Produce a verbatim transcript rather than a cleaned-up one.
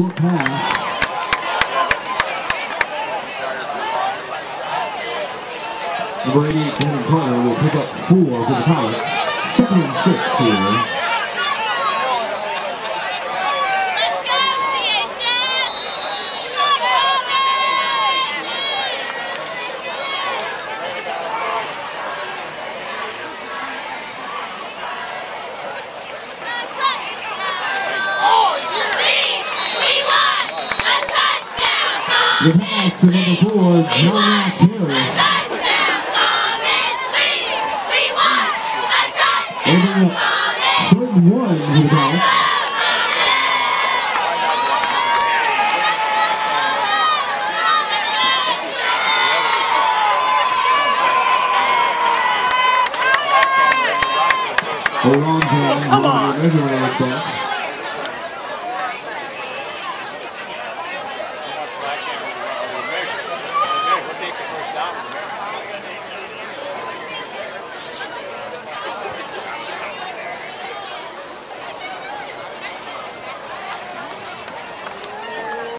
Four pounds. Number eighty-eight, Devin Carter, will pick up four for the Pirates. Second and six here. Let's go, C H S! Come on, Corbin! The pass to number four, John Harris. A long time, come on. Like that.